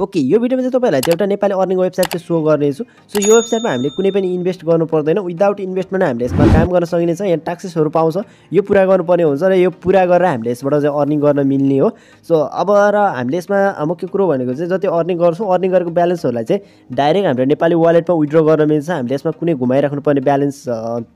Okay यो भिडियोमा चाहिँ तपाईहरुलाई चाहिँ एउटा नेपाली अर्निङ वेबसाइट चाहिँ शो गर्नेछु। सो यो वेबसाइटमा हामीले कुनै पनि इन्भेस्ट गर्नु पर्दैन। विदाउट इन्भेस्टमेन्ट हामीले यसमा काम गर्न सकिन्छ। यहाँ ट्याक्सेसहरु पाउँछ, यो पूरा गर्नुपर्ने हुन्छ र यो पूरा गरेर हामीले यसबाट चाहिँ अर्निङ गर्न मिल्ने हो। सो अब र हामीले यसमा मुख्य कुरो भनेको चाहिँ जति अर्निङ गर्छौं अर्निङ गरेको ब्यालेन्सहरुलाई चाहिँ डाइरेक्ट हाम्रो नेपाली वालेटमा विथड्र गर्न मिल्छ। हामीले यसमा कुनै घुमाइराख्नु पर्ने ब्यालेन्स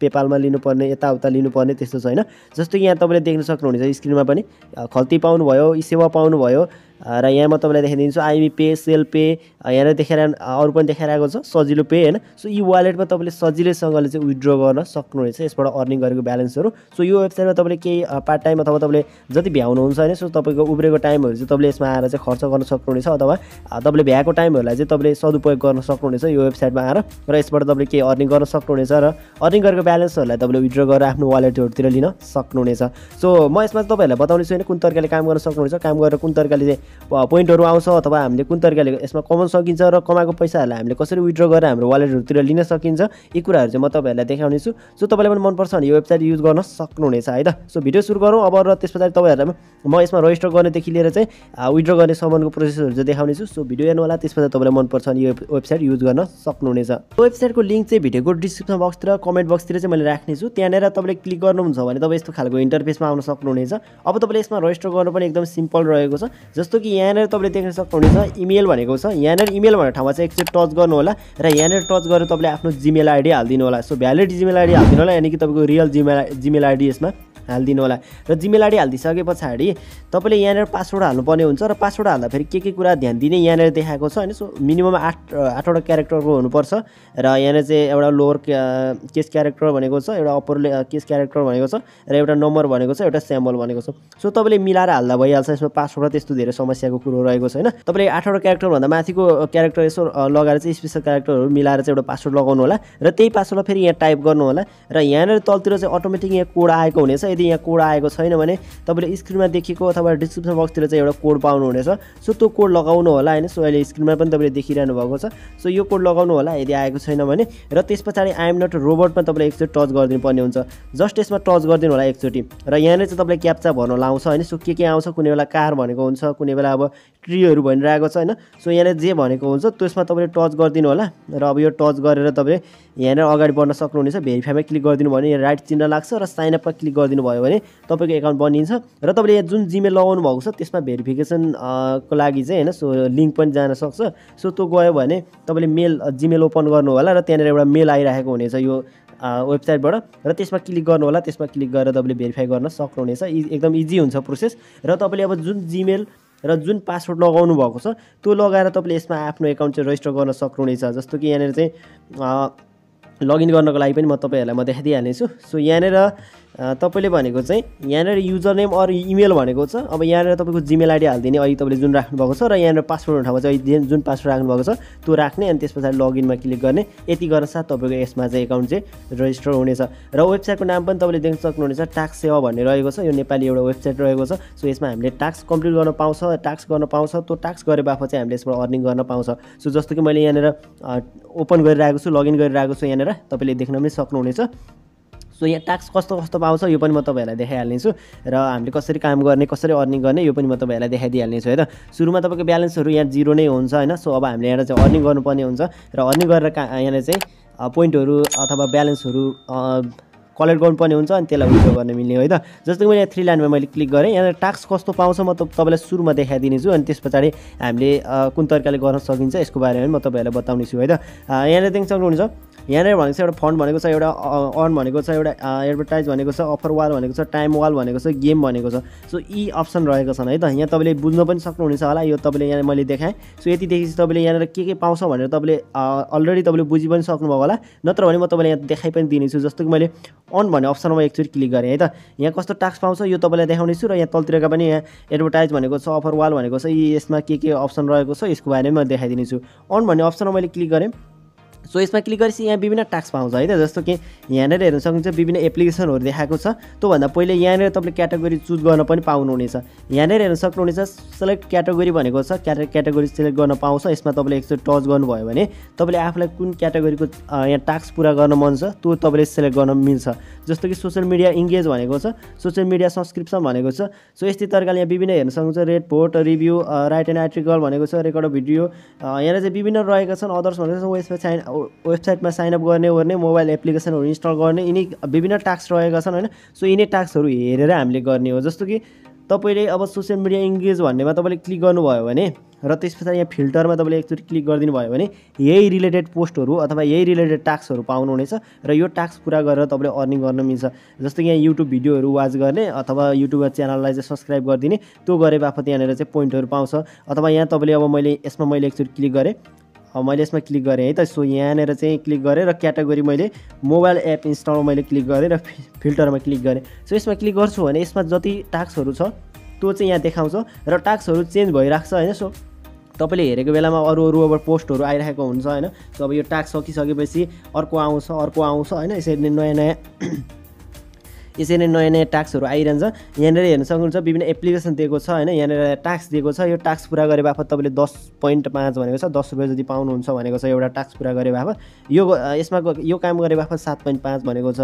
पेपालमा लिनुपर्ने यताउता लिनुपर्ने त्यस्तो छैन। जस्तो कि यहाँ तपाईले देख्न सक्नुहुन्छ स्क्रिनमा पनि खल्ती पाउनु भयो, सेवा पाउनु भयो र यहाँ म तपाईलाई देखाइदिन्छु आइमी पे, सेल पे यहाँ देखेर अरु पनि देखाइरहेको छ सजिलो पे हैन। सो यो वालेटमा तपाईले सजिलैसँगले चाहिँ विथड्र गर्न सक्नुहुन्छ यसबाट अर्निङ गरेको ब्यालेन्सहरु। सो यो वेबसाइटमा तपाईले केही पार्ट टाइम अथवा तपाईले जति भ्याउनुहुन्छ हैन सो तपाईको उब्रेको टाइमहरु चाहिँ तपाईले यसमा आएर चाहिँ खर्च गर्न सक्नुहुन्छ अथवा तपाईले भ्याएको टाइमहरुलाई चाहिँ तपाईले सदुपयोग गर्न सक्नुहुन्छ यो वेबसाइटमा आएर र यसबाट तपाईले केही अर्निङ गर्न सक्नुहुनेछ र अर्निङ गरेको ब्यालेन्सहरुलाई तपाईले विथड्र गरेर आफ्नो वालेटहरुतिर लिन सक्नुहुनेछ। सो म यसमा तपाईहरुलाई बताउनेछु हैन कुन तरिकाले काम गर्न सक्नुहुन्छ, काम गरेर कुन तरिकाले पोइन्टहरु आउँछ अथवा हामीले कुन तरिकाले यसमा कमाउन सकिन्छ र कमाएको पैसाहरुलाई हामीले कसरी विथड्र गरेर हाम्रो वालेटहरुतिर लिन सकिन्छ यी कुराहरु चाहिँ म तपाईहरुलाई देखाउने छु। सो तपाईलाई पनि मन पर्छ भने यो वेबसाइट युज गर्न सक्नुहुनेछ है त। सो भिडियो सुरु गरौँ अब र त्यसपछि तपाईहरुलाई म यसमा रजिस्टर गर्नेदेखि लिएर चाहिँ विथड्र गर्ने सम्बन्धको प्रोसेसहरु चाहिँ देखाउने छु। सो भिडियो हेर्नु होला, त्यसपछि तपाईलाई मन पर्छ भने यो वेबसाइट युज गर्न सक्नुहुनेछ। वेबसाइटको लिंक चाहिँ भिडियोको डिस्क्रिप्सन बक्सतिर कमेन्ट बक्सतिर चाहिँ मैले राख्ने छु, त्यहाँनेर तपाईले क्लिक गर्नुहुन्छ भने तपाईँ यस्तो खालको इन्टरफेसमा आउन सक्नुहुनेछ। अब तपाईले यसमा रजिस्टर गर्नु पनि एकदम सिम्पल रहेको छ। जस्तो कि यहाँ तपाईले देख्न सक्नुहुन्छ इमेल भनेको छ, यहाँ इमेल भनेर ठाउँमा चाहिँ एकचोटि टच गर्नु होला र यहाँ टच गरेर तपाईले आफ्नो जीमेल आइडी हाल्दिनु होला। सो भ्यालिड जीमेल आइडी हाल्दिनु होला, यानी कि तपाईको रियल जीमेल आइडी यसमा हाल्दिनु होला र जीमेल आइडी हालिदिसके पछाडी तपाईले यहाँ पासवर्ड हाल्नुपर्ने हुन्छ र पासवर्ड हाल्दाखेरि के कुरा ध्यान दिने यहाँ देखाएको छ हैन। सो मिनिमम 8 वटा क्यारेक्टरको हुनुपर्छ र यहाँ चाहिँ एउटा लोअर केस क्यारेक्टर भनेको छ, एउटा अपर केस क्यारेक्टर भनेको छ र एउटा नम्बर भनेको छ, एउटा सिम्बल भनेको छ। सो तपाईले मिलाएर हाल्दा भइहाल्छ, यसमा पासवर्ड त्यस्तो धेरै समस्याको कुरो रहेको छैन। तपाईले 8 वटा क्यारेक्टर भन्दा माथिको क्यारेक्टर यसो लगाएर चाहिँ स्पेशल क्यारेक्टरहरु मिलाएर चाहिँ एउटा पासवर्ड लगाउनु होला र त्यही पासवर्डलाई फेरि यहाँ टाइप गर्नु होला र यहाँ तलतिर चाहिँ अटोमेटिक यहाँ कोड आएको हुनेछ। यदि यहाँ कोड आएको छैन भने तपाईले स्क्रिनमा देखेको अथवा डिस्क्रिप्सन बक्सतिर चाहिँ एउटा कोड पाउनुहुनेछ। सो त्यो कोड लगाउनु होला हैन। सो अहिले स्क्रिनमा पनि तपाईले देखिरहनु भएको छ। सो यो कोड लगाउनु होला यदि आएको छैन भने र त्यसपछि आई एम नट रोबोटमा तपाईले एकचोटि टच गरिदिनु पर्ने हुन्छ। जस्ट यसमा टच गरिदिनु होला एकचोटि र यहाँ चाहिँ तपाईले क्याप्चा भन्नु लाउँछ हैन। सो के आउँछ कुनै बेला कार भनेको हुन्छ, कुनै बेला अब ट्रीहरु भनिरहेको छ हैन। सो यहाँ जे भनेको हुन्छ त्यसमा तपाईले टच गरिदिनु होला र अब यो टच गरेर तपाईले यहाँ अगाडि बढ्न सक्नुहुनेछ। भेरिफाईमा क्लिक गरिदिनु भने यहाँ राइट चिन्ह लाग्छ र साइन अपमा क्लिक गरिदिनु भयो भने तपाईको एकाउन्ट बनिन्छ र तपाईले यहाँ जुन जीमेल लगाउनु भएको छ त्यसमा भेरिफिकेसन को लागि चाहिँ हैन सो लिंक पनि जान सक्छ। सो त्यो गयो भने तपाईले जीमेल ओपन गर्नु होला र त्यहाँनेर एउटा मेल आइराखेको हुनेछ यो वेबसाइटबाट र त्यसमा क्लिक गर्नु होला। त्यसमा क्लिक गरेर तपाईले भेरिफाई गर्न सक्नुहुनेछ। एकदम इजी हुन्छ प्रोसेस र तपाईले अब जुन जीमेल र जुन पासवर्ड लगाउनु भएको छ त्यो लगाएर तपाईले यसमा आफ्नो एकाउन्ट चाहिँ रजिस्टर गर्न सक्नुहुनेछ। जस्तो कि यहाँनेर चाहिँ लगइन गर्नको लागि पनि म तपाईहरुलाई म देखाइदिइहाल्नेछु। सो यहाँनेर तपाईले भनेको चाहिँ यहाँनेर युजर नेम अर इमेल भनेको छ। अब यहाँनेर तपाईको जीमेल आइडी हाल्दिने अहिले तपाईले जुन राख्नु भएको छ र यहाँनेर पासवर्ड ठाउँमा चाहिँ जुन पासवर्ड राख्नु भएको छ त्यो राख्ने अनि त्यसपछि लगइनमा क्लिक गर्ने। यति गर्न साथ तपाईको यसमा चाहिँ एकाउन्ट चाहिँ रजिस्टर हुनेछ र वेबसाइटको नाम पनि तपाईले देख्न सक्नुहुनेछ ट्याक्स सेवा भन्ने रहेको छ। यो नेपाली एउटा वेबसाइट रहेको छ। सो यसमा हामीले टास्क कम्प्लिट गर्न पाउँछ, टास्क गर्न पाउँछ, त्यो टास्क गरे बापत चाहिँ हामीले यसबाट अर्निङ गर्न पाउँछ। सो जस्तो कि मैले यहाँनेर ओपन गरिरहेको छु, लगइन गरिरहेको छु, यहाँनेर तपाईले देख्न पनि सक्नुहुनेछ। सो यहाँ टास्क कस्तो कस्तो पाउँछ यो पनि म तपाईहरुलाई देखाइहाल्नेछु र हामीले कसरी काम गर्ने कसरी अर्निङ गर्ने यो पनि म तपाईहरुलाई देखाइदिइहाल्नेछु है त। सुरुमा तपाईको ब्यालेन्सहरु यहाँ जिरो नै हुन्छ हैन। सो अब हामीले यहाँ चाहिँ अर्निङ गर्नुपर्ने हुन्छ र अर्निङ गरेर यहाँ चाहिँ पोइन्टहरु अथवा ब्यालेन्सहरु कलेक्ट गर्नुपर्ने हुन्छ अनि त्यसलाई विथड्र गर्न मिल्ने हो है त। जस्तो कि मैले यहाँ 3 लाइनमा मैले क्लिक गरेँ, यहाँ टास्क कस्तो पाउँछ म तपाईलाई सुरुमा देखाइदिनेछु अनि त्यसपछि हामीले कुन तरिकाले गर्न सकिन्छ यसको बारेमा म तपाईलाई बताउने छु है त। यहाँ देख्न सक्नुहुन्छ यहाँ भनेको छ एउटा फन्ड भनेको छ, एउटा अर्न भनेको छ, एउटा एडभर्टाइज भनेको छ, अफर वाल भनेको छ, टाइम वाल भनेको छ, गेम भनेको छ। सो यी अप्सन रहेको छन् है त। यहाँ तपाईले बुझ्न पनि सक्नुहुनेछ होला, यो तपाईले यहाँ मैले देखाएँ। सो यति देखेपछि तपाईले यहाँ के पाउँछ भनेर तपाईले अलरेडी तपाईले बुझि पनि सक्नुभयो होला, नत्र भने म तपाईलाई यहाँ देखाइ पनि दिनेछु। जस्तो कि मैले अन भन्ने अप्सनमा एकचोटि क्लिक गरेँ है त। यहाँ कस्तो टास्क पाउँछ यो तपाईलाई देखाउने छु र यहाँ तलतिरका पनि यहाँ एडभर्टाइज भनेको छ, अफर वाल भनेको छ, यसमा के अप्सन रहेको छ यसको बारेमा म देखाइदिनेछु। अन भन्ने अप्सनमा मैले क्लिक गरेँ सो यसमा क्लिक गरिसि यहाँ विभिन्न टास्क पाउँछ हैन जस्तो कि यहाँनेर हेर्न सक्नुहुन्छ विभिन्न एप्लिकेसनहरु देखाएको छ त्यो भन्दा पहिले यहाँनेर तपाईले क्याटेगोरी चुज गर्न पनि पाउनुहुनेछ यहाँनेर हेर्न सक्नुहुनेछ सिलेक्ट क्याटेगोरी भनेको छ क्याटेगोरी सिलेक्ट गर्न पाउँछ यसमा तपाईले एकचोट टच गर्नुभयो भने तपाईले आफुलाई कुन क्याटेगोरीको यहाँ टास्क पूरा गर्न मन छ त्यो तपाईले सिलेक्ट गर्न मिल्छ जस्तो कि सोशल मिडिया एंगेज भनेको छ सोशल मिडिया सब्स्क्रिप्सन भनेको छ सो यस्तै तरिकाले यहाँ विभिन्न हेर्न सक्नुहुन्छ read post review write an article भनेको छ रेकर्ड भिडियो यहाँ चाहिँ विभिन्न रहेका छन् अदर्स भनेको छ यसमा चाहिँ वेबसाइटमा साइन अप गर्ने गर्ने मोबाइल एप्लिकेसनहरु इन्स्टल गर्ने यिनी विभिन्न टास्क रहेका छन् हैन सो यिनै टास्कहरु हेरेर हामीले गर्ने हो जस्तो कि तपाईले अब सोशल मिडिया एंगेज भन्नेमा तपाईले क्लिक गर्नुभयो भने र त्यसपछि यहाँ फिल्टरमा तपाईले एकचोटी क्लिक गरिदिनु भयो भने यही रिलेटेड पोस्टहरु अथवा यही रिलेटेड टास्कहरु पाउनुहुनेछ र यो टास्क पूरा गरेर तपाईले अर्निङ गर्न मिल्छ जस्तो कि यहाँ युट्युब भिडियोहरु वाच गर्ने अथवा युट्युब च्यानललाई चाहिँ सब्स्क्राइब गरिदिने त्यो गरे बापत यहाँनेर चाहिँ पोइन्टहरु पाउँछ अथवा यहाँ तपाईले अब मैले यसमा मैले एकचोटी क्लिक गरे मैले यसमा क्लिक गरे है त सो यहाँनेर चाहिँ क्लिक गरे र क्याटेगोरी मैले मोबाइल एप इन्स्टल मैले क्लिक गरे र फिल्टरमा क्लिक गरे सो यसमा क्लिक गर्छु भने यसमा जति टास्कहरु छ त्यो चाहिँ यहाँ देखाउँछ र टास्कहरु चेन्ज भइराख्छ हैन सो तपाईले हेरेको बेलामा अरु अरु अब पोस्टहरु आइराखेको हुन्छ हैन सो अब यो टास्क सकिसकेपछि अर्को आउँछ हैन यसरी नयाँ टास्कहरु आइरन्छ यहाँनेर हेर्न सक्नुहुन्छ विभिन्न एप्लिकेसन दिएको छ हैन यहाँनेर टास्क दिएको छ यो टास्क पूरा गरे बापत तपाईले 10.5 भनेको छ 10 रुपैयाँ जति पाउनुहुन्छ भनेको छ एउटा टास्क पूरा गरे बापत यो यसमा यो काम गरे बापत 7.5 भनेको छ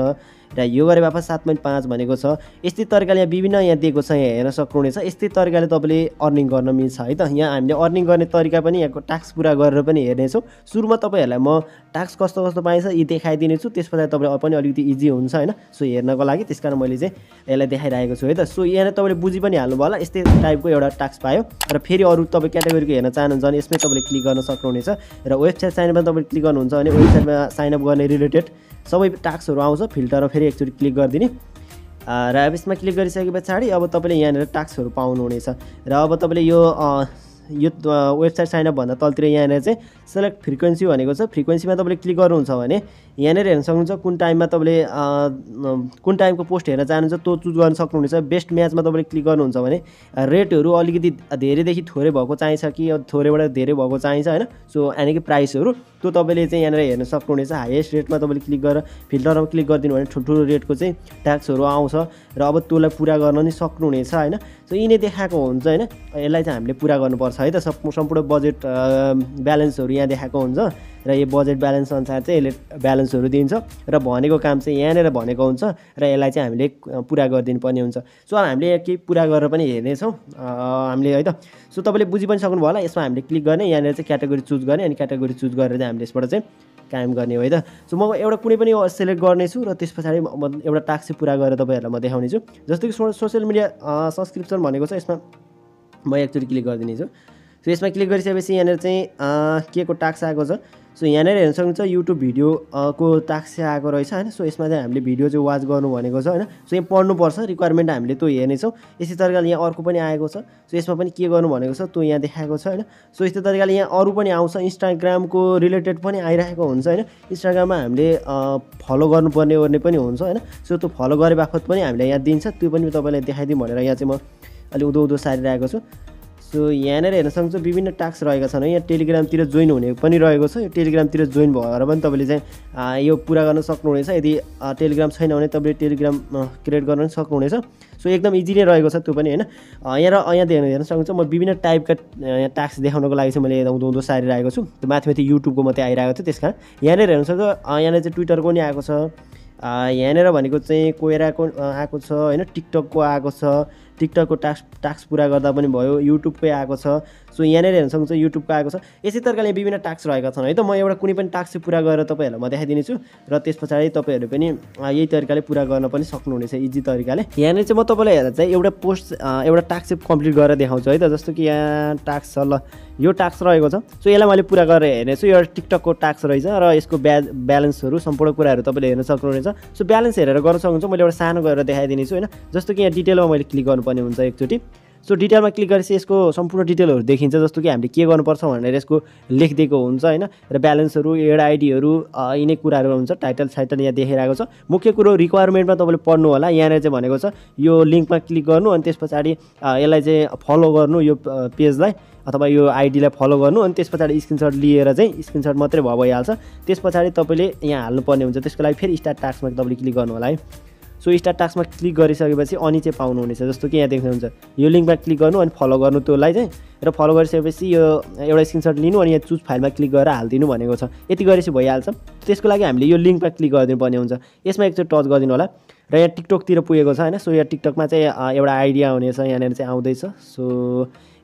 र यो गरे बापत 7.5 भनेको छ यस्तै तरिकाले यहाँ विभिन्न यहाँ दिएको छ यहाँ हेर्न सक्नुहुनेछ यस्तै तरिकाले तपाईले अर्निङ गर्न मिल्छ है त यहाँ हामीले अर्निङ गर्ने तरिका पनि यहाँको टास्क पूरा गरेर पनि हेर्नेछौ सुरुमा तपाईहरुलाई म टास्क कस्तो कस्तो पाइन्छ यी देखाइदिनेछु त्यसपछि तपाईलाई पनि अलिकति इजी हुन्छ हैन सो हेर्नको लागि त्यसकारण मैले चाहिँ यसलाई देखाइराखेको छु है त सो यहाँ तपाईले बुझि पनि हाल्नु भयो होला यस्तै टाइपको एउटा टास्क पायो र फेरि अरु तपाई क्याटेगोरीको हेर्न चाहनुहुन्छ भने यसमै तपाईले क्लिक गर्न सक्नुहुनेछ र वेबसाइट साइन अपमा तपाईले क्लिक गर्नुहुन्छ भने वेबसाइटमा साइन अप गर्ने रिलेटेड सबै टास्कहरु आउँछ फिल्टरमा फेरि एकचोटी क्लिक गर्दिने र अब यसमा क्लिक गरिसके पछाडी अब तपाईले यहाँनेर टास्कहरु पाउनुहुनेछ र अब तपाईले यो वेबसाइट साइन अप भन्दा तलतिर यहाँनेर चाहिँ सिलेक्ट फ्रिक्वेन्सी भनेको छ फ्रिक्वेन्सीमा तपाईले क्लिक गर्नुहुन्छ भने यहाँनेर हेर्न सक्नुहुन्छ कुन टाइममा तपाईले कुन टाइमको पोस्ट हेर्न चाहनुहुन्छ त्यो चुज गर्न सक्नुहुनेछ बेस्ट म्याचमा तपाईले क्लिक गर्नुहुन्छ भने रेटहरु अलिकति धेरैदेखि थोरै भएको चाहिन्छ कि थोरैबाट धेरै भएको चाहिन्छ हैन सो यानी कि प्राइसहरु त्यो तपाईले चाहिँ यहाँनेर हेर्न सक्नुहुनेछ हाईएस्ट रेटमा तपाईले क्लिक गरेर फिल्टरमा क्लिक गर्दिनु भने ठुल्ठुलो रेटको चाहिँ ट्याक्सहरु आउँछ र अब त्योलाई पूरा गर्न नि सक्नुहुनेछ हैन सो यिनै देखाएको हुन्छ हैन यसलाई चाहिँ हामीले पूरा गर्नुपर्छ है त सम्पूर्ण बजेट ब्यालेन्सहरु यहाँ देखाएको हुन्छ र यो बजेट ब्यालेन्स अनुसार चाहिँ यसले ब्यालेन्सहरु दिन्छ र भनेको काम चाहिँ यहाँनेर भनेको हुन्छ र यसलाई चाहिँ हामीले पूरा गरिदिनु पर्ने हुन्छ सो हामीले यहाँ के पूरा गरेर पनि हेर्ने छौ हामीले है त सो तपाईले बुझि पनि सक्नु भयो होला यसमा हामीले क्लिक गर्ने यहाँनेर चाहिँ क्याटेगोरी चुज गर्ने अनि क्याटेगोरी चुज गरेर हामीले यसबाट चाहिँ काम गर्ने हो है त सो म एउटा कुनै पनि सिलेक्ट गर्नेछु र त्यसपछि म एउटा टास्क चाहिँ पूरा गरेर तपाईहरुलाई म देखाउने छु जस्तो कि सोशल मिडिया सब्स्क्रिप्सन भनेको छ यसमा म एकचोटी क्लिक गरिदिने छु सो यसमा क्लिक गरिसकेपछि यहाँनेर चाहिँ केको टास्क आएको छ सो यहाँनेर हेर्न सक्नुहुन्छ युट्युब भिडियो को टास्क आएको रहेछ हैन सो यसमा चाहिँ हामीले भिडियो चाहिँ वाच गर्नु भनेको छ हैन सो यहाँ पढ्नुपर्छ रिक्वायरमेन्ट हामीले त्यो हेर्ने छौ यसै तरिकाले यहाँ अर्को पनि आएको छ सो यसमा पनि के गर्नु भनेको छ त्यो यहाँ देखाएको छ हैन सो यस्तै तरिकाले यहाँ अरु पनि आउँछ इन्स्टाग्रामको रिलेटेड पनि आइराखेको हुन्छ हैन इन्स्टाग्राममा हामीले फलो गर्नुपर्ने ओर्ने पनि हुन्छ हैन सो त्यो फलो गरे बापत पनि हामीलाई यहाँ दिन्छ त्यो पनि तपाईलाई देखाइदिम भनेर यहाँ चाहिँ म अलि उदो सारिरहेको छु सो यहाँनेर हेर्न सक्नुहुन्छ विभिन्न टास्क रहेका छन् यहाँ टेलिग्रामतिर जोइन हुने पनि रहेको छ यो टेलिग्रामतिर जोइन भएर पनि तपाईले चाहिँ यो पूरा गर्न सक्नुहुनेछ यदि टेलिग्राम छैन भने तपाईले टेलिग्राम क्रिएट गर्न पनि सक्नुहुनेछ सो एकदम इजी नै रहेको छ त्यो पनि हैन यहाँ हेर्न सक्नुहुन्छ म विभिन्न टाइपका टास्क देखाउनको लागि चाहिँ मैले उँधो सारिरहेको छु त्यो माथि युट्युबको मात्रै आइरहेको थियो त्यसकारण यहाँनेर हेर्न सक्नुहुन्छ यहाँले चाहिँ ट्विटरको नि आएको छ यहाँनेर भनेको चाहिँ कोइराको आएको छ हैन टिकटकको आएको छ टिकटकको टास्क पूरा गर्दा पनि भयो युट्युबकै आएको छ सो यहाँनेर हेर्न सक्नुहुन्छ युट्युबको आएको छ यसै तरिकाले विभिन्न टास्क रहेका छन् है त म एउटा कुनै पनि टास्क चाहिँ पूरा गरेर तपाईहरुलाई म देखाइदिने छु र त्यसपछि तपाईहरु पनि यही तरिकाले पूरा गर्न पनि सक्नुहुनेछ इजी तरिकाले यहाँनेर चाहिँ म तपाईलाई हेर्दा चाहिँ एउटा पोस्ट एउटा टास्क चाहिँ कम्प्लिट गरेर देखाउँछु है त जस्तो कि यहाँ टास्क छ ल यो टास्क रहेको छ सो यसलाई मैले पूरा गरेर हेर्नेछु यो टिकटकको टास्क रहेछ र यसको ब्यालेन्सहरु सम्पूर्ण कुराहरु तपाईले हेर्न सक्नुहुनेछ सो ब्यालेन्स हेरेर गर्न सक्नुहुन्छ मैले एउटा सानो गरेर देखाइदिने छु हैन जस्तो कि यहाँ डिटेलमा मैले क्लिक गर्नु हुन्छ एकचोटी सो डिटेलमा क्लिक गरेपछि यसको सम्पूर्ण डिटेलहरु देखिन्छ जस्तो कि हामीले के गर्नुपर्छ भनेर यसको लेखिदिएको हुन्छ हैन र ब्यालेन्सहरु एड आइडीहरु यिनै कुराहरु हुन्छ टाइटल साइटल यहाँ देखाइराको छ मुख्य कुरो रिक्वायरमेन्टमा तपाईले पढ्नु होला यहाँ नै चाहिँ भनेको छ यो लिंकमा क्लिक गर्नु अनि त्यसपछि यसलाई चाहिँ फलो गर्नु यो पेजलाई अथवा यो आइडीलाई फलो गर्नु अनि त्यसपछि स्क्रिनशट लिएर चाहिँ स्क्रिनशट मात्रै भइहाल्छ त्यसपछि तपाईले यहाँ हाल्नु पर्ने हुन्छ त्यसको लागि फेरि स्टार्ट टास्कमा तपाईले क्लिक गर्नु होला है सो स्टार्ट टास्कमा क्लिक गरिसकेपछि अनि चाहिँ पाउनु हुनेछ जस्तो कि यहाँ देख्नुहुन्छ यो लिंकमा क्लिक गर्नु अनि फलो गर्नु त्यसलाई चाहिँ र फलो गरिसकेपछि यो एउटा स्क्रिनशट लिनु अनि यहाँ चुज फाइलमा क्लिक गरेर हालदिनु भनेको छ यति गरेपछि भइहाल्छ त्यसको लागि हामीले यो लिंकमा क्लिक गरिदिनु पर्ने हुन्छ यसमा एकचोटी टच गरिदिनु होला र यहाँ टिकटकतिर पुगेको छ हैन सो यहाँ टिकटकमा चाहिँ एउटा आइडिया आउनेछ यहाँ चाहिँ आउँदैछ सो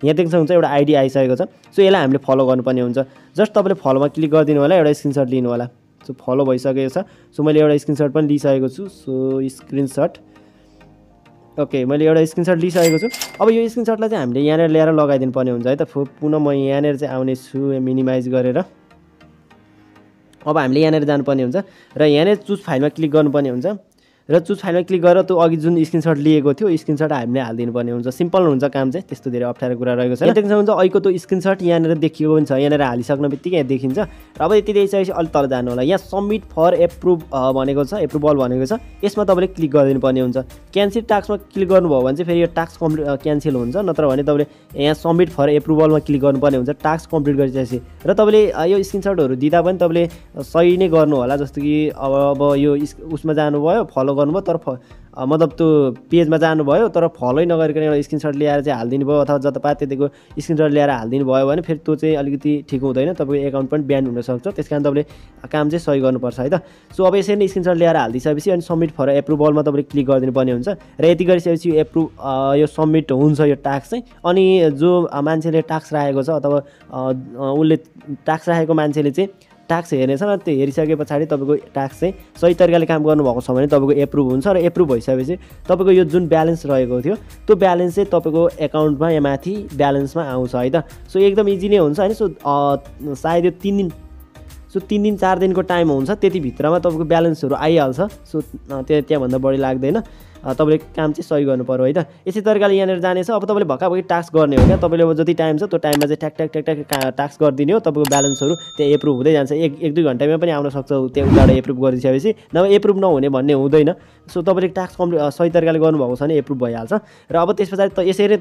यहाँ देख्न सक्नुहुन्छ एउटा आइडिया आइसकेको छ सो यसलाई हामीले फलो गर्नुपर्ने हुन्छ जस्ट तपाईले फलोमा क्लिक गरिदिनु होला एउटा स्क्रिनशट लिनु होला सो फलो भइसकेको छ सो मैले एउटा स्क्रिनशट पनि लिइसकेको छु सो स्क्रिनशट ओके मैले एउटा स्क्रिनशट लिइसकेको छु अब यो स्क्रिनशटलाई चाहिँ हामीले यहाँनेर ल्याएर लगाइदिनु पर्ने हुन्छ है त पुनः म यहाँनेर चाहिँ आउने छु मिनिमाइज गरेर अब हामीले यहाँनेर जानुपर्ने हुन्छ र यहाँनेर चुज फाइलमा क्लिक गर्नुपर्ने हुन्छ र चुज फाइलमा क्लिक गरेर त्यो अघि जुन स्क्रिनशट लिएको थियो स्क्रिनशट हामीले हालिदिनु पर्ने हुन्छ सिम्पल हुन्छ काम चाहिँ त्यस्तो धेरै अप्ठ्यारो कुरा रहेको छ देख्नुहुन्छ अहिलेको त्यो स्क्रिनशट यहाँनिर देखिएको पनि छ यहाँनिर हालिसक्नु बित्तिकै यहाँ देखिन्छ र अब यति देखिसकेपछि अलि तल जानु होला यहाँ सबमिट फर एप्रुभ भनेको छ एप्रुभल भनेको छ यसमा तपाईँले क्लिक गरिदिनु पर्ने हुन्छ क्यान्सल टास्कमा क्लिक गर्नुभयो भने चाहिँ फेरि यो टास्क कम्प्लिट क्यान्सल हुन्छ नत्र भने तपाईँले यहाँ सबमिट फर एप्रुभलमा क्लिक गर्नुपर्ने हुन्छ टास्क कम्प्लिट गरिसकेपछि र तपाईँले यो स्क्रिनशटहरु दिँदा पनि तपाईँले सही नै गर्नु होला जस्तो कि अब यो उसमा जानुभयो फलो गर्नुभयो तर मतलब त्यो पेजमा जानुभयो तर फलोै नगरिकन एउटा स्क्रिनशट ल्याएर चाहिँ हालिदिनु भयो अथवा जतापायो त्यतिको स्क्रिनशट ल्याएर हालिदिनु भयो भने फेरि त्यो चाहिँ अलिकति ठिक हुँदैन तपाईँको एकाउन्ट पनि ब्यान हुनसक्छ त्यस कारण तपाईँले काम चाहिँ सही गर्नुपर्छ है त सो अब यसरी नै स्क्रिनशट ल्याएर हालिदिसकेपछि अनि सबमिट फर एप्रुभलमा तपाईँले क्लिक गरिदिनु पर्ने हुन्छ र यति गरिसकेपछि यो एप्रुभ यो सबमिट हुन्छ यो टास्क चाहिँ अनि जो मान्छेले टास्क राखेको छ अथवा उसले टास्क राखेको मान्छेले चाहिँ टास्क हेर्नेछ र त्यो हेरिसके पछाडी तपाईको टास्क चाहिँ सही तरिकाले काम गर्नुभएको छ भने तपाईको एप्रुभ हुन्छ र एप्रुभ भइसकेपछि तपाईको यो जुन ब्यालेन्स रहेको थियो त्यो ब्यालेन्स चाहिँ तपाईको एकाउन्टमा या माथि ब्यालेन्समा आउँछ है त सो एकदम इजी नै हुन्छ हैन सो सायद यो 3 दिन सो 3 दिन 4 दिनको टाइम हुन्छ त्यति भित्रमा तपाईको ब्यालेन्सहरु आइहाल्छ सो त्यहाँ भन्दा बढी लाग्दैन तपाईले काम चाहिँ सही गर्नु पर्यो है त यसै तरिकाले यहाँनेर जानेछ अब तपाईले भकाभकी टास्क गर्ने हो क्या तपाईले अब जति टाइम छ त्यो टाइममा चाहिँ ट्याक ट्याक ट्याक ट्याक टास्क गरिदिने हो तपाईको ब्यालेन्सहरु त्यहाँ एप्रुभ हुँदै जान्छ 1-2 घण्टामा पनि आउन सक्छ त्यहाँ उबाट एप्रुभ गरिसकेपछि नभए एप्रुभ नहुने भन्ने हुँदैन सो तपाईले टास्क सही तरिकाले गर्नुभएको छ भने एप्रुभ भइहाल्छ र अब त्यसपछि त यसरी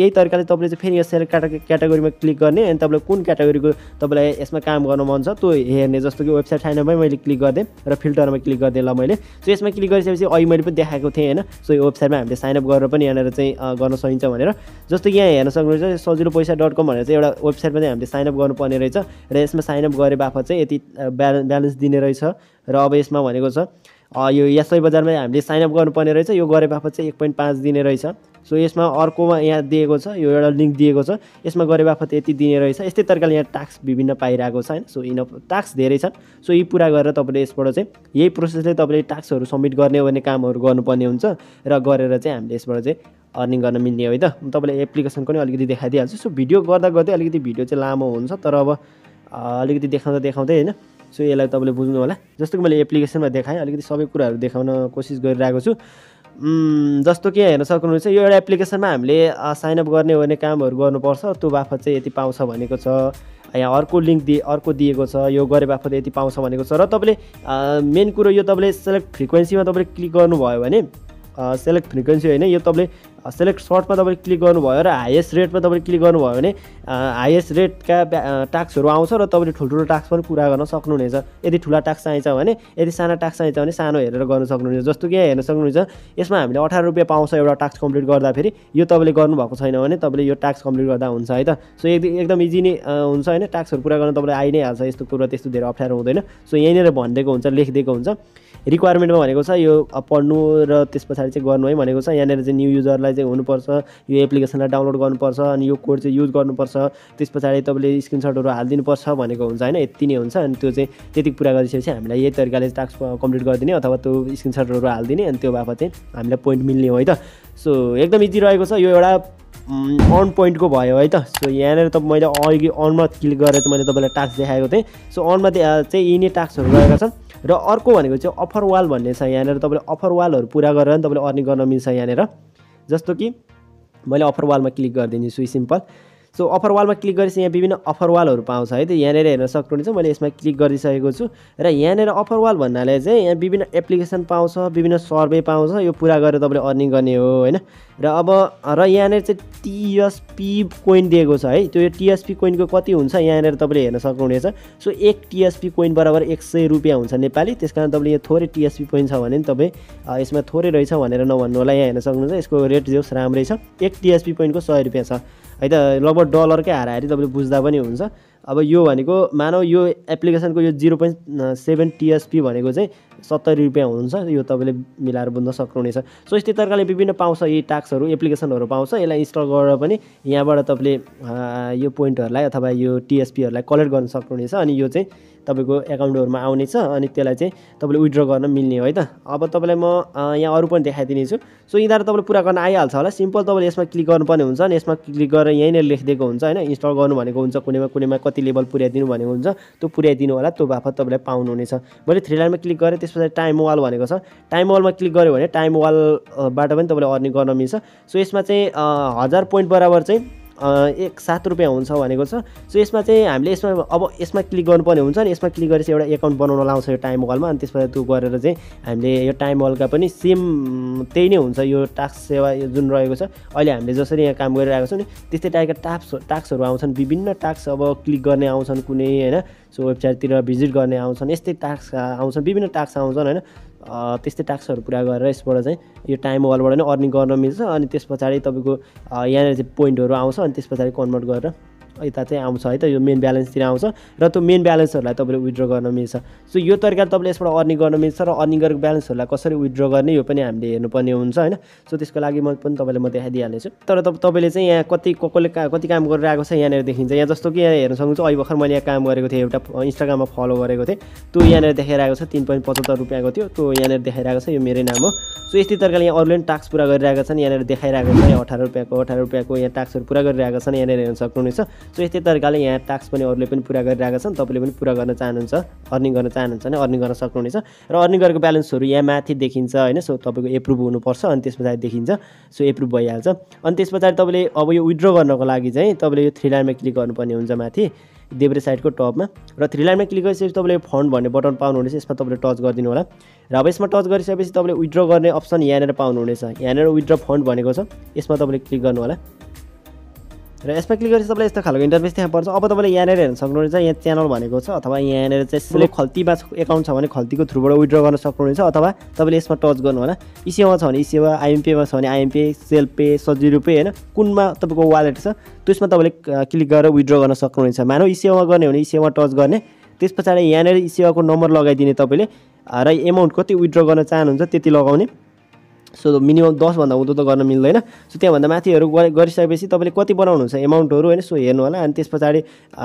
यही तरिकाले तपाईले चाहिँ फेरि यसरी क्याटेगोरीमा क्लिक गर्ने अनि तपाईले कुन क्याटेगोरीको तपाईलाई यसमा काम गर्न मन छ त्यो हेर्ने जस्तो कि वेबसाइट साइनअपमै मैले क्लिक गर्दे र फिल्टरमा क्लिक गर्दे ल मैले सो यसमा क्लिक गरिसकेपछि अहिले मैले पनि देखाएको थिएँ सो यो वेबसाइटमा हामीले साइन अप गरेर पनि यहाँ चाहिँ गर्न सकिन्छ भनेर जस्तो कि यहाँ हेर्न सक्नुहुन्छ sajilopaisa.com भनेर चाहिँ एउटा वेबसाइटमा चाहिँ हामीले साइन अप गर्नुपर्ने रहेछ र यसमा साइन अप गरे बापत चाहिँ यति ब्यालेन्स दिने रहेछ र अब यसमा भनेको छ यो यसै बजारमा हामीले साइन अप गर्नुपर्ने रहेछ यो गरे बापत चाहिँ 1.5 दिने रहेछ सो यसमा अर्कोमा यहाँ दिएको छ यो एउटा लिंक दिएको छ यसमा गरे बापत यति दिने रहेछ यस्तै तरिकाले यहाँ टास्क विभिन्न पाइराको छ हैन सो इनफ टास्क धेरै छन् सो यी पूरा गरेर तपाईले यसबाट चाहिँ यही प्रोसेसले तपाईले टास्कहरु सबमिट गर्ने भन्ने कामहरु गर्नुपर्ने हुन्छ र गरेर चाहिँ हामीले यसबाट चाहिँ अर्निङ गर्न मिल्ने हो है त म तपाईलाई एप्लिकेसन पनि अलिकति देखाइदिहाल्छु सो भिडियो गर्दा गर्दै अलिकति भिडियो चाहिँ लामो हुन्छ तर अब अलिकति देखाउँदा देखाउँदै हैन सो यसलाई तपाईले बुझ्नु होला जस्तो कि मैले एप्लिकेसनमा देखाएँ अलिकति सबै कुराहरु देखाउन कोसिस गरिरहेको छु जस्तो कि हेर्न सक्नुहुन्छ यो एउटा एप्लिकेसनमा हामीले साइन अप गर्ने हो भने कामहरु गर्नुपर्छ त्यो बापत चाहिँ यति पाउँछ भनेको छ यहाँ अर्को लिंक अर्को दिएको छ यो गरे बापत यति पाउँछ भनेको छ र तपाईले मेन कुरो यो तपाईले सेलेक्ट फ्रिक्वेन्सीमा तपाईले क्लिक गर्नुभयो भने सेलेक्ट फ्रिक्वेन्सी हैन यो तपाईले सेलेक्ट सर्टमा तपाईले क्लिक गर्नुभयो र हाईएस्ट रेटमा तपाईले क्लिक गर्नुभयो भने हाईएस्ट रेटका टास्कहरु आउँछ र तपाईले ठुलठुलो टास्क पनि पुरा गर्न सक्नुहुनेछ यदि ठुला टास्क चाहिन्छ भने यदि साना टास्क चाहिन्छ भने सानो हेरेर गर्न सक्नुहुनेछ जस्तो कि हेर्न सक्नुहुन्छ यसमा हामीले 18 रुपैयाँ पाउँछ एउटा टास्क कम्प्लिट गर्दा फेरि यो तपाईले गर्नु भएको छैन भने तपाईले यो टास्क कम्प्लिट गर्दा हुन्छ है त सो एकदम इजी नै हुन्छ हैन टास्कहरु पुरा गर्न तपाईले आइ नै हाल्छ यस्तो कुरा त्यस्तो धेरै अप्ठ्यारो हुँदैन सो यहीँनेर भनिदिएको हुन्छ लेखिदिएको हुन्छ रिक्वायरमेन्टमा भनेको छ यो पढ्नु र त्यसपछि चाहिँ गर्नु है भनेको छ यहाँनेर चाहिँ न्यू युजरलाई चाहिँ हुनुपर्छ यो एप्लिकेसनलाई डाउनलोड गर्नुपर्छ अनि यो कोड चाहिँ युज गर्नुपर्छ त्यसपछि तपाईले स्क्रिनशटहरु हालिदिनुपर्छ भनेको हुन्छ हैन यति नै हुन्छ अनि त्यो चाहिँ त्यति पुरा गरिसकेपछि हामीलाई यही तरिकाले टास्क कम्प्लिट गरिदिने अथवा त्यो स्क्रिनशटहरु हालिदिने अनि त्यो बापत चाहिँ हामीलाई पोइन्ट मिल्ने हो है त सो एकदम इजी रहेको छ यो एउटा अन पोइन्टको भयो है त सो यहाँनेर त मैले अघि अनमा क्लिक गरेर चाहिँ मैले तपाईलाई टास्क देखाएको थिएँ सो अनमा चाहिँ यी नै टास्कहरु रहेका छन् र अर्को भनेको चाहिँ अफर वाल भन्ने छ यहाँनेर तपाईले अफर वालहरु पूरा गरेर तपाईले अर्निङ गर्न मिल्छ यहाँनेर जस्तो कि मैले अफर वालमा क्लिक गर्दिन्छु सुई सिम्पल। सो अफर वालमा क्लिक गरेपछि यहाँ विभिन्न अफर वालहरु पाउँछ है त, यहाँनेर हेर्न सक्नुहुन्छ। मैले यसमा क्लिक गरिसकेको छु र यहाँनेर अफर वाल भन्नाले चाहिँ यहाँ विभिन्न एप्लिकेसन पाउँछ, विभिन्न सर्वे पाउँछ। यो पूरा गरेर तपाईले अर्निङ गर्ने हो हैन। र अब र यहाँनेर चाहिँ टीएसपी कोइन दिएको छ है। त्यो टीएसपी कोइनको कति हुन्छ यहाँनेर तपाईले हेर्न सक्नुहुनेछ। सो एक टीएसपी कोइन बराबर 100 रुपैयाँ हुन्छ नेपाली। त्यसकारण तपाईले यो थोरै टीएसपी कोइन छ भने तपाई यसमा थोरै रहेछ भनेर नभन्नु होला। यहाँ हेर्न सक्नुहुन्छ यसको रेट जोस राम्रै छ। एक टीएसपी कोइनको 100 रुपैयाँ छ है त, लगभग डलरकै हाराहारी तपाईले बुझ्दा पनि हुन्छ। अब यो भनेको मानौ यो एप्लिकेसनको यो 0.7 टीएसपी भनेको चाहिँ 70 रुपैयाँ हुन्छ। यो तपाईले मिलाएर बुझ्न सक्नुहुनेछ। सो यस्तै तरिकाले विभिन्न पाउँछ यी टास्कहरु, एप्लिकेसनहरु पाउँछ। यसलाई इन्स्टल गरेर पनि यहाँबाट तपाईले यो पोइन्टहरुलाई अथवा यो टीएसपीहरुलाई कलेक्ट गर्न सक्नुहुनेछ। अनि यो चाहिँ तपाईको एकाउन्टहरुमा आउने छ, अनि त्यसलाई चाहिँ तपाईले विथड्र गर्न मिल्ने हो है त। अब तपाईलाई म यहाँ अरु पनि देखाइदिने छु। सो यिनीहरु तपाईले पूरा गर्न आइहाल्छ होला। सिम्पल तपाईले यसमा क्लिक गर्नुपर्ने हुन्छ अनि यसमा क्लिक गरेर यही नै लेखिदिएको हुन्छ हैन। इन्स्टल गर्नु भनेको हुन्छ, कुनैमा कुनैमा लेभल पुर्याइदिनु भनेको हुन्छ, त्यो पुर्याइदिनु होला। त्यो बाफत तपाईले पाउनुहुनेछ। मैले थ्री लाइनमा क्लिक गरे त्यसपछि टाइम वाल भनेको छ। टाइम वालमा क्लिक गर्यो भने टाइम वालबाट पनि तपाईले अर्निङ गर्न मिल्छ। सो यसमा चाहिँ 1000 पोइन्ट बराबर चाहिँ 7 रुपैयाँ हुन्छ भनेको छ। सो यसमा चाहिँ हामीले यसमा अब यसमा क्लिक गर्नुपर्ने हुन्छ अनि यसमा क्लिक गरेपछि एउटा एकाउन्ट बनाउन लाउँछ यो टाइम वालमा। अनि त्यसपछि त्यो गरेर चाहिँ हामीले यो टाइम वालका पनि सेम त्यही नै हुन्छ। यो टास्क सेवा यो जुन रहेको छ अहिले हामीले जसरी यहाँ काम गरिरहेको छौँ नि त्यस्तै टाइपका टास्कहरू आउँछन्। विभिन्न टास्क अब क्लिक गर्ने आउँछन् कुनै हैन। सो वेबसाइटतिर भिजिट गर्ने आउँछन्, यस्तै टास्क आउँछन्, विभिन्न टास्क आउँछन् हैन। त्यस्तै टास्कहरु पूरा गरेर यसबाट चाहिँ यो टाइम वालबाट नै अर्निङ गर्न मिल्छ। अनि त्यसपछि तपाईको यहाँ चाहिँ पोइन्टहरु आउँछ अनि त्यसपछि कन्भर्ट गरेर यता चाहिँ आउँछ है त। यो मेन ब्यालेन्सतिर आउँछ र त्यो मेन ब्यालेन्सहरुलाई तपाईले विथड्र गर्न मिल्छ। सो यो तरिकाले तपाईले यसबाट अर्निङ गर्न मिल्छ र अर्निङ गरेको ब्यालेन्सहरुलाई कसरी विथड्र गर्ने यो पनि हामीले हेर्नुपर्ने हुन्छ हैन। सो त्यसको लागि म पनि तपाईलाई म देखाइदिहाल्छु। तर तपाईले चाहिँ यहाँ कति काम गरिरहेको छ यहाँनेर देखिन्छ। यहाँ जस्तो कि यहाँ हेर्न सक्नुहुन्छ अहिले भर्खर मैले यहाँ काम गरेको थिएँ, एउटा इन्स्टाग्राममा फलो गरेको थिएँ, त्यो यहाँनेर देखाइरहेको छ 3.75 रुपैयाँको थियो। त्यो यहाँनेर देखाइरहेको छ, यो मेरो नाम हो। सो यस्तै तरिकाले यहाँ अरूले टास्क पूरा गरिरहेका छन्, यहाँनेर देखाइरहेको छ 18 रुपैयाँको यहाँ टास्कहरु पूरा गरिरहेका छन्, यहाँनेर हेर्न सक्नुहुनेछ। सो यस्तै तरिकाले यहाँ टास्क पनि अरूले पनि पूरा गरिरहेका छन्। तपाईले पनि पूरा गर्न चाहनुहुन्छ, अर्निङ गर्न चाहनुहुन्छ भने अर्निङ गर्न सक्नुहुनेछ। र अर्निङ गरेको ब्यालेन्सहरु यहाँ माथि देखिन्छ हैन। सो तपाईको एप्रुभ हुनुपर्छ अनि त्यसपछि देखिन्छ। सो एप्रुभ भइहाल्छ। अनि त्यसपछि तपाईले अब यो विथड्र गर्नको लागि चाहिँ तपाईले यो थ्री लाइनमा क्लिक गर्नुपर्ने हुन्छ माथि देब्रे साइडको टपमा। र थ्री लाइनमा क्लिक गरेपछि तपाईले फन्ड भन्ने बटन पाउनुहुनेछ, यसमा तपाईले टच गर्दिनु होला। र अब यसमा टच गरिसकेपछि तपाईले विथड्र गर्ने अप्सन यहाँनेर पाउनुहुनेछ। यहाँनेर विथड्र फन्ड भनेको छ, यसमा तपाईले क्लिक गर्नु होला। र यसमा क्लिक गरेपछि तपाईलाई यस्तो खालको इन्टरफेस त्यहाँ पर्छ। अब तपाईले यहाँनेर हेर्न सक्नुहुन्छ यहाँ च्यानल भनेको छ, अथवा यहाँनेर चाहिँ खल्तीमा एकाउन्ट छ भने खल्तीको थ्रुबाट विथड्र गर्न सक्नुहुन्छ, अथवा तपाईले यसमा टच गर्नु होला। इसेवा छ भने इसेवा, आइएमपेमा छ भने आइएमपे, सेल पे, सजिलो पे हैन, कुनमा तपाईको वालेट छ त्यसमा तपाईले क्लिक गरेर विथड्र गर्न सक्नुहुन्छ। मानौ इसेवा गर्ने हो भने इसेवा टच गर्ने, त्यसपछि यहाँनेर इसेवाको नम्बर लगाइदिने तपाईले र एमाउन्ट कति विथड्र गर्न चाहनुहुन्छ त्यति लगाउने। सो मिनिमम 10 भन्दा उँधो त गर्न मिल्दैन। सो त्यहाँभन्दा माथिहरु गरिसकेपछि तपाईले कति बनाउनुहुन्छ एमाउन्टहरु हैन। सो हेर्नु होला अनि त्यसपछि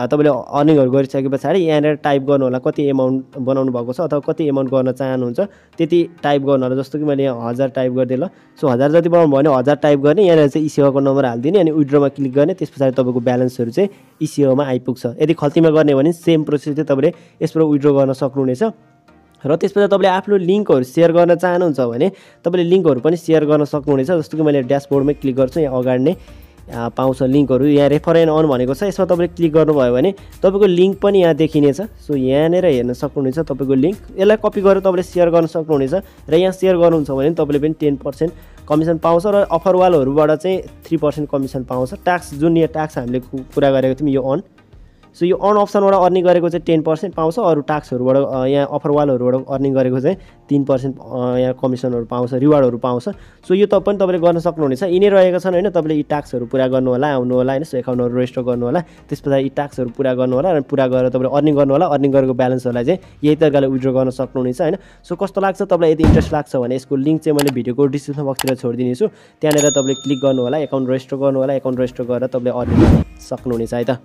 तपाईले अर्निङहरु गरिसकेपछि यहाँनेर टाइप गर्नु होला कति एमाउन्ट बनाउनु भएको छ अथवा कति एमाउन्ट गर्न चाहनुहुन्छ त्यति टाइप गर्नु होला। जस्तो कि मैले 1000 टाइप गर्दिए ल। सो 1000 जति बनाउनु भयो भने 1000 टाइप गर्ने, यहाँनेर चाहिँ इसेवाको नम्बर हाल्दिने अनि विथड्रमा क्लिक गर्ने। त्यसपछि तपाईको ब्यालेन्सहरु चाहिँ इसेवामा आइपुग्छ। यदि खल्तीमा गर्ने भने सेम प्रोसेसले तपाईले यसबाट विथड्र गर्न सक्नुहुनेछ। र त्यसपछि तपाईले आफ्नो लिंकहरु शेयर गर्न चाहनुहुन्छ भने तपाईले लिंकहरु पनि शेयर गर्न सक्नुहुनेछ। जस्तो कि मैले ड्याशबोर्डमै क्लिक गर्छु, यहाँ अगाडि नै पाउँछ लिंकहरु। यहाँ रेफर एन्ड अर्न भनेको छ, यसमा तपाईले क्लिक गर्नुभयो भने तपाईको लिंक पनि यहाँ देखिनेछ। सो यहाँनेर हेर्न सक्नुहुनेछ तपाईको लिंक, यसलाई कपी गरेर तपाईले शेयर गर्न सक्नुहुनेछ। र यहाँ शेयर गर्नुहुन्छ भने तपाईले पनि 10% कमिसन पाउँछ र अफर वालहरुबाट चाहिँ 3% कमिसन पाउँछ। टास्क जुन यहाँ टास्क हामीले पूरा गरेको थियौं यो अन। सो यो अन अप्सनबाट अर्निङ गरेको चाहिँ 10% पाउँछ। अरू टास्कहरुबाट यहाँ अफर वालहरुबाट अर्निङ गरेको चाहिँ 3% यहाँ कमिसनहरु पाउँछ, रिवार्डहरु पाउँछ। सो यो पनि तपाईले गर्न सक्नुहुनेछ। यिनै रहेका छन् हैन। तपाईले यी टास्कहरु पूरा गर्नु होला, आउनु होला हैन। सो एकाउन्टहरु रेजिस्टर गर्नु होला, त्यसपछि यी टास्कहरु पूरा गर्नु होला र पूरा गरेर तपाईले अर्निङ गर्नु होला। अर्निङ गरेको ब्यालेन्सहरुलाई चाहिँ यही तरिकाले विथड्र गर्न सक्नुहुनेछ हैन। सो कस्तो लाग्छ तपाईलाई, यदि इन्ट्रेस्ट लाग्छ भने यसको लिंक चाहिँ मैले भिडियोको डिस्क्रिप्सन बक्सतिर छोडिदिने छु। त्यहाँनेर तपाईले क्लिक गर्नु होला, एकाउन्ट रेजिस्टर गर्नु होला। एकाउन्ट रेजिस्टर गरेर तपाईले अर्निङ गर्न सक्नुहुनेछ है त।